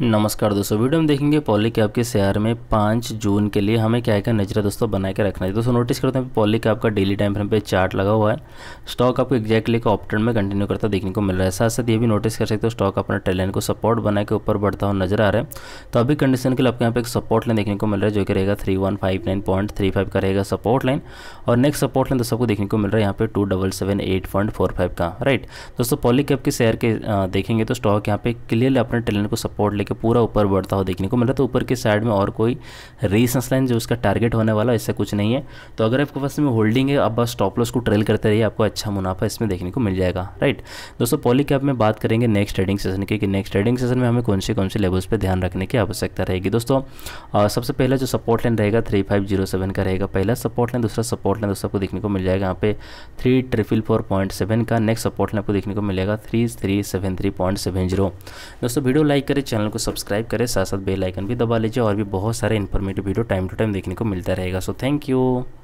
नमस्कार दोस्तों, वीडियो में देखेंगे पॉलीकैब के शेयर में 5 जून के लिए हमें क्या क्या नजर दोस्तों बना के रखना है। दोस्तों नोटिस करते हैं पॉलीकैब का डेली टाइम फ्रेम पे चार्ट लगा हुआ है। स्टॉक आपको एग्जैक्टली का ऑप्टर्न में कंटिन्यू करता देखने को मिल रहा है। साथ साथ ये भी नोटिस कर सकते हो स्टॉक अपना ट्रेड लाइन को सपोर्ट बना के ऊपर बढ़ता हुआ नजर आ रहा है। तो अभी कंडीशन के लिए आपके यहाँ पे एक सपोर्ट लाइन देखने को मिल रहा है जो कि रहेगा 3159.35 का रहेगा सपोर्ट लाइन। और नेक्स्ट सपोर्ट लाइन दोस्तों को देखने को मिल रहा है यहाँ पे 2778.45 का। राइट दोस्तों, पॉलीकैब के शेयर के देखेंगे तो स्टॉक यहाँ पे क्लियरली अपने ट्रेड लाइन को सपोर्ट के पूरा ऊपर बढ़ता हुआ देखने को मिल रहा है। तो ऊपर के साइड में और कोई रेजिस्टेंस लाइन जो उसका टारगेट होने वाला है इससे कुछ नहीं है। तो अगर आपके पास में होल्डिंग है, आप बस स्टॉप लॉस को ट्रेल करते रहिए, आपको अच्छा मुनाफा इसमें देखने को मिल जाएगा। राइट दोस्तों, पॉलीकैब में बात करेंगे नेक्स्ट ट्रेडिंग सेशन की कि नेक्स्ट ट्रेडिंग सेशन में हमें कौन से लेवल्स पर ध्यान रखने की आवश्यकता रहेगी। दोस्तों सबसे पहला जो सपोर्ट लाइन रहेगा 3507 का रहेगा पहला सपोर्ट लाइन। दूसरा सपोर्ट लाइन दोस्तों आपको देखने को मिल जाएगा यहाँ पे 3444.7 का। नेक्स्ट सपोर्ट लाइन आपको देखने को मिलेगा 3373.70। दोस्तों वीडियो लाइक करें, चैनल को सब्सक्राइब करें, साथ साथ बेल आइकन भी दबा लीजिए और भी बहुत सारे informative video time to time देखने को मिलता रहेगा। So thank you.